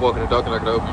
walking the dog and I could open.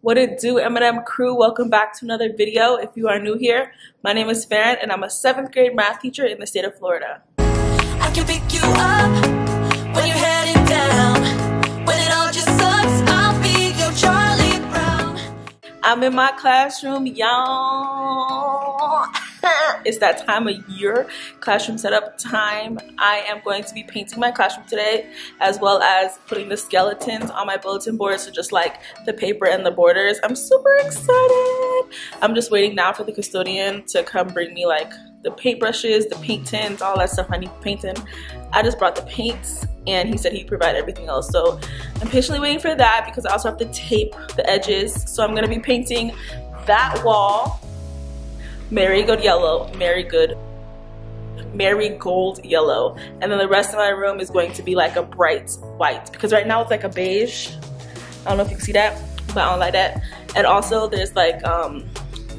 What it do, M&M crew? Welcome back to another video. If you are new here, my name is Faren and I'm a 7th grade math teacher in the state of Florida. I can pick you up when you're heading down. When it all just sucks, I'll be your Charlie Brown. I'm in my classroom, y'all. It's that time of year, classroom setup time. I am going to be painting my classroom today, as well as putting the skeletons on my bulletin board, so just like the paper and the borders. I'm super excited. I'm just waiting now for the custodian to come bring me like the paintbrushes, the paint tins, all that stuff I need for painting. I just brought the paints and he said he'd provide everything else. So I'm patiently waiting for that because I also have to tape the edges. So I'm gonna be painting that wall. Marigold yellow, marigold yellow, and then the rest of my room is going to be like a bright white, because right now it's like a beige. I don't know if you can see that, but I don't like that. And also there's like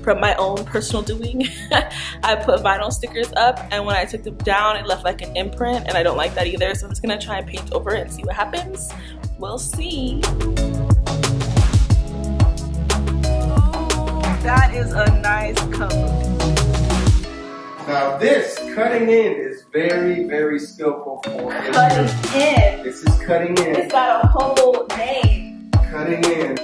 from my own personal doing, I put vinyl stickers up, and when I took them down it left like an imprint, and I don't like that either, so I'm just gonna try and paint over it and see what happens. We'll see. That is a nice coat. Now this cutting in is very, very skillful for it. Cutting in. This is cutting in. It's got a whole name. Cutting in.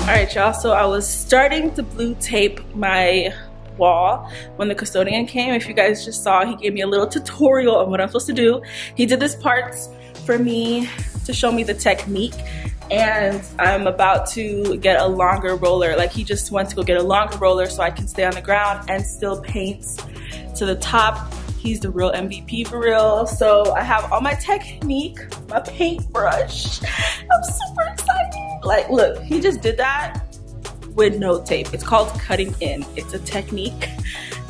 All right, y'all, so I was starting to blue tape my wall when the custodian came. If you guys just saw, he gave me a little tutorial on what I'm supposed to do. He did this part for me to show me the technique, and I'm about to get a longer roller. Like, he just wants to go get a longer roller so I can stay on the ground and still paint to the top. He's the real MVP for real. So I have all my technique, my paintbrush. I'm super excited. Like, look, he just did that with no tape. It's called cutting in. It's a technique,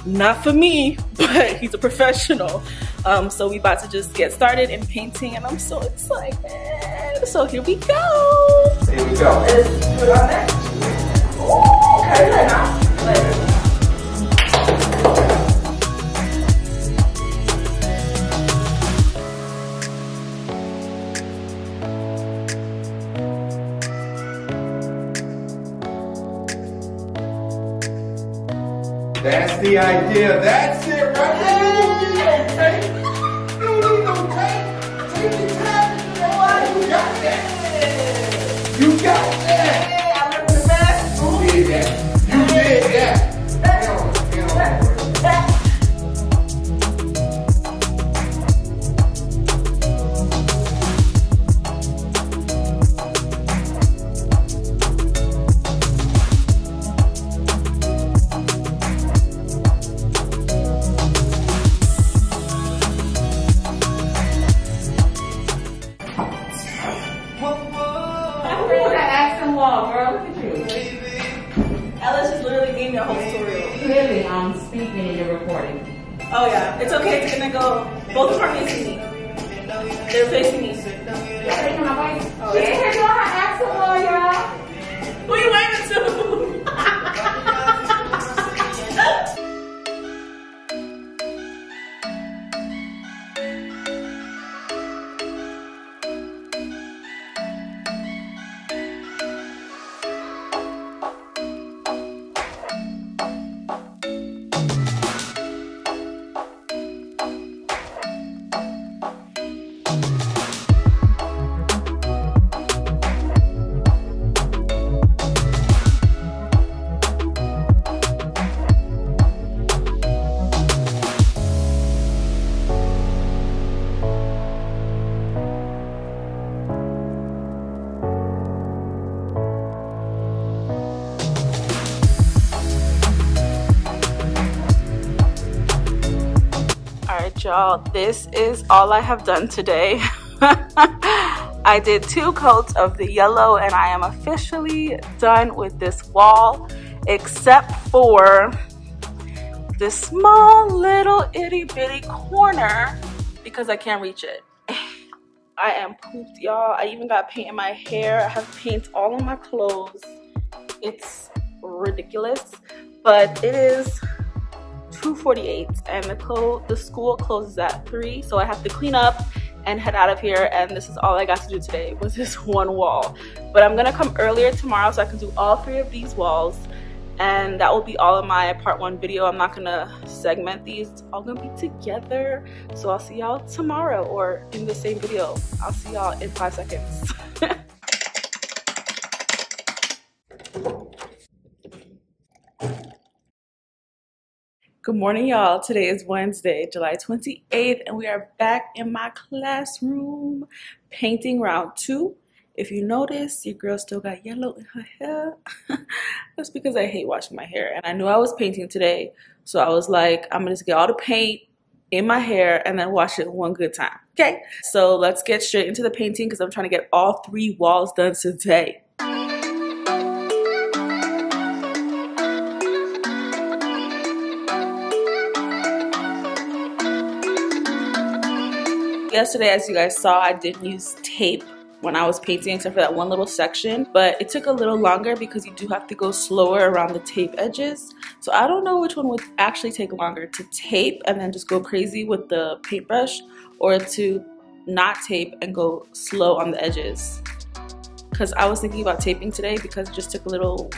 not for me, but he's a professional. So we about to just get started in painting, and I'm so excited. So here we go. Here we go. Let's do it on that. Oh, okay, now. That's the idea. That's it right there. You don't need no tape. Take your time. You got that. You got that. I remember the best. You did that. You did that. Oh yeah, it's okay, it's gonna go, both of them are facing me. They're facing me. They're facing my wife. She didn't hear y'all her accent, y'all. Who you waving y'all? This is all I have done today. I did 2 coats of the yellow and I am officially done with this wall, except for this small little itty bitty corner because I can't reach it. I am pooped, y'all. I even got paint in my hair. I have paint all on my clothes. It's ridiculous, but it is $2.48 and the school closes at 3, so I have to clean up and head out of here. And this is all I got to do today, was this one wall, but I'm gonna come earlier tomorrow so I can do all 3 of these walls, and that will be all of my part 1 video. I'm not gonna segment these, it's all gonna be together. So I'll see y'all tomorrow, or in the same video. I'll see y'all in 5 seconds. Good morning, y'all. Today is Wednesday, July 28th, and we are back in my classroom painting round 2. If you notice, your girl still got yellow in her hair. That's because I hate washing my hair, and I knew I was painting today, so I was like, I'm gonna just get all the paint in my hair and then wash it one good time. Okay, so let's get straight into the painting because I'm trying to get all 3 walls done today. Yesterday, as you guys saw, I didn't use tape when I was painting except for that one little section, but it took a little longer because you do have to go slower around the tape edges. So I don't know which one would actually take longer, to tape and then just go crazy with the paintbrush, or to not tape and go slow on the edges. Because I was thinking about taping today because it just took a little,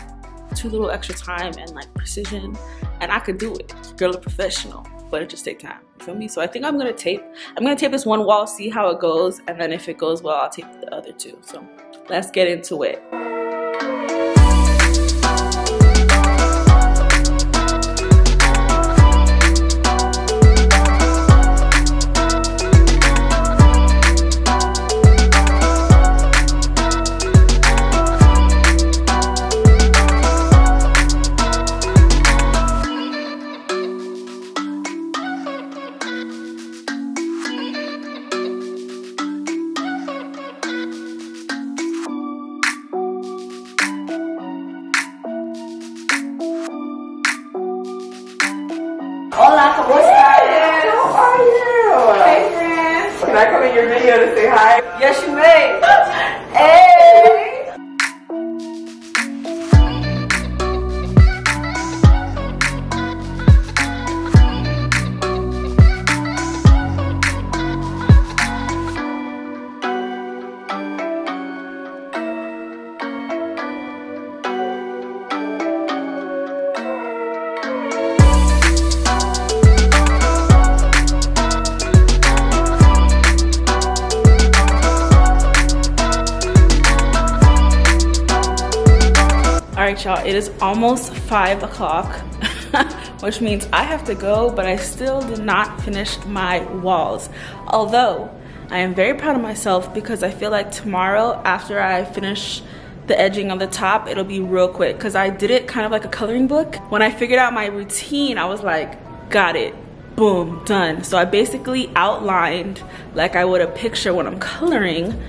too little extra time and like precision, and I could do it. Girl, a professional. But it just takes time, you feel me? So I think I'm gonna tape this one wall, see how it goes, and then if it goes well, I'll tape the other 2. So let's get into it. Hola, ¿cómo estás? Yes. How are you? Hey, friends. Can I come in your video to say hi? Yes, you may. Hey. Alright, y'all, it is almost 5 o'clock, which means I have to go, but I still did not finish my walls. Although, I am very proud of myself because I feel like tomorrow, after I finish the edging on the top, it'll be real quick. Because I did it kind of like a coloring book. When I figured out my routine, I was like, got it. Boom, done. So I basically outlined like I would a picture when I'm coloring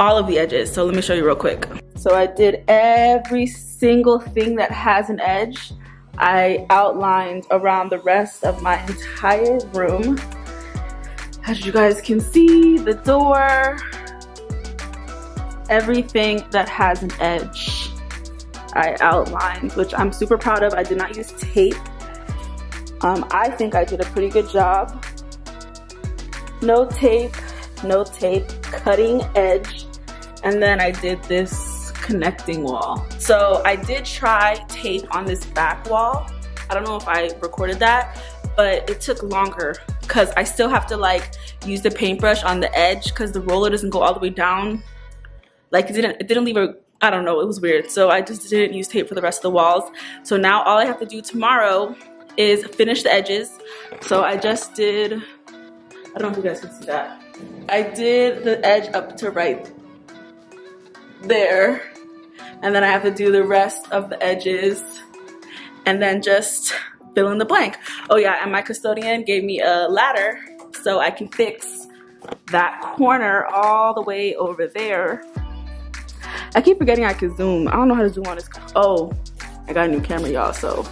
all of the edges. So let me show you real quick. So I did every single thing that has an edge. I outlined around the rest of my entire room. As you guys can see, the door, everything that has an edge, I outlined, which I'm super proud of. I did not use tape. I think I did a pretty good job. No tape, cutting edge. And then I did this connecting wall. So I did try tape on this back wall. I don't know if I recorded that, but it took longer because I still have to like use the paintbrush on the edge because the roller doesn't go all the way down. Like it didn't leave a, I don't know, it was weird. So I just didn't use tape for the rest of the walls. So now all I have to do tomorrow is finish the edges. So I just did, I don't know if you guys can see that. I did the edge up to right there. And then I have to do the rest of the edges and then just fill in the blank. Oh yeah, and my custodian gave me a ladder so I can fix that corner all the way over there. I keep forgetting I can zoom. I don't know how to zoom on this. Oh, I got a new camera, y'all, so.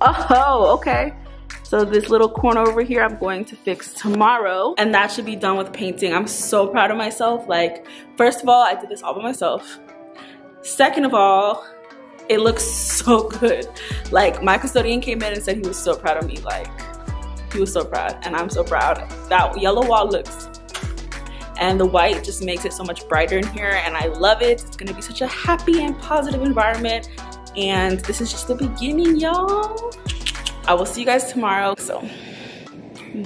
Oh, okay. So this little corner over here, I'm going to fix tomorrow, and that should be done with painting. I'm so proud of myself. Like, first of all, I did this all by myself. Second of all, It looks so good. Like, my custodian came in and said he was so proud of me. Like, he was so proud, and I'm so proud. That yellow wall looks, and the white just makes it so much brighter in here, and I love it. It's gonna be such a happy and positive environment, and this is just the beginning, y'all. I will see you guys tomorrow, so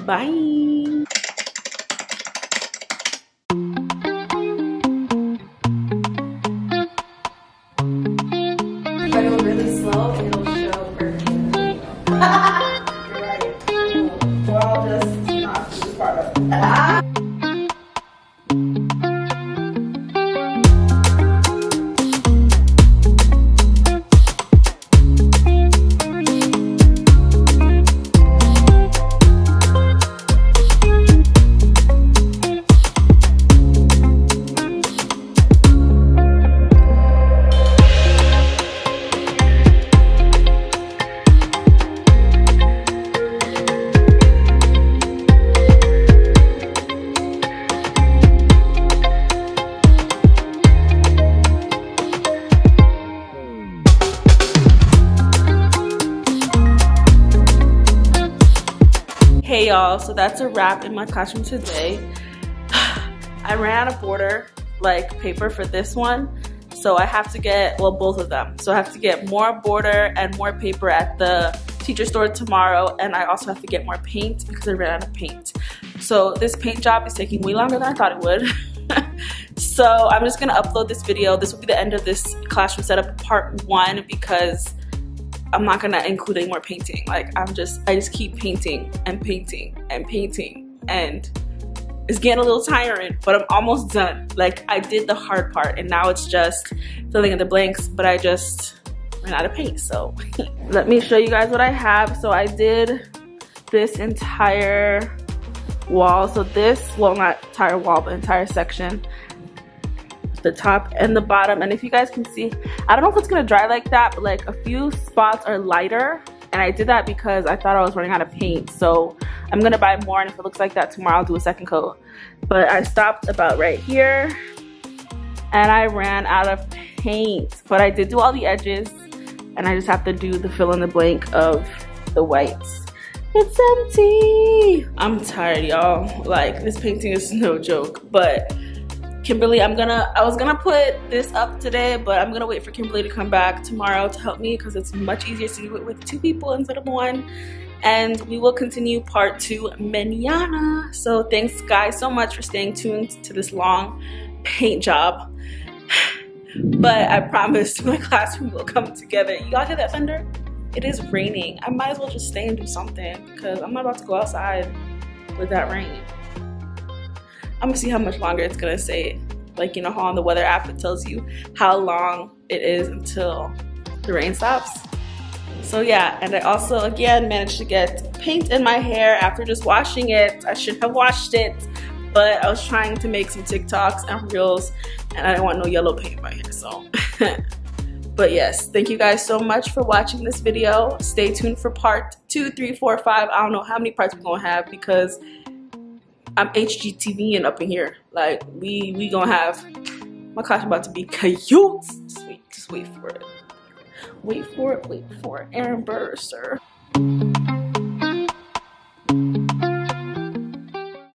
bye. Hey y'all, so that's a wrap in my classroom today. I ran out of border paper for this one, so I have to get, well, both of them. So I have to get more border and more paper at the teacher store tomorrow, and I also have to get more paint because I ran out of paint. So this paint job is taking way longer than I thought it would. So I'm just gonna upload this video. This will be the end of this classroom setup part one, because I'm not gonna include any more painting. Like, I just keep painting and painting and painting, and it's getting a little tiring, but I'm almost done. Like, I did the hard part, and now it's just filling in the blanks, but I just ran out of paint, so. Let me show you guys what I have. So I did this entire wall. So this, well, not entire wall, but entire section. The top and the bottom, and if you guys can see, I don't know if it's gonna dry like that, but like a few spots are lighter, and I did that because I thought I was running out of paint, so I'm gonna buy more, and if it looks like that tomorrow, I'll do a second coat. But I stopped about right here, and I ran out of paint, but I did do all the edges, and I just have to do the fill in the blank of the whites. It's empty. I'm tired, y'all. Like, this painting is no joke, but Kimberly, I was gonna put this up today, but I'm gonna wait for Kimberly to come back tomorrow to help me, because it's much easier to do it with two people instead of one. And we will continue part two mañana. So thanks guys so much for staying tuned to this long paint job. But I promise my classroom will come together. Y'all hear that thunder? It is raining. I might as well just stay and do something, because I'm not about to go outside with that rain. I'm gonna see how much longer it's gonna say. Like, you know how on the weather app it tells you how long it is until the rain stops? So yeah, and I also again managed to get paint in my hair after just washing it. I should have washed it, but I was trying to make some TikToks and reels, and I didn't want no yellow paint in my hair, so. But yes, thank you guys so much for watching this video. Stay tuned for part 2, 3, 4, 5. I don't know how many parts we're gonna have, because I'm HGTV and up in here. Like, we gonna have my class about to be cute. Just wait for it. Wait for it. Aaron Burr, sir.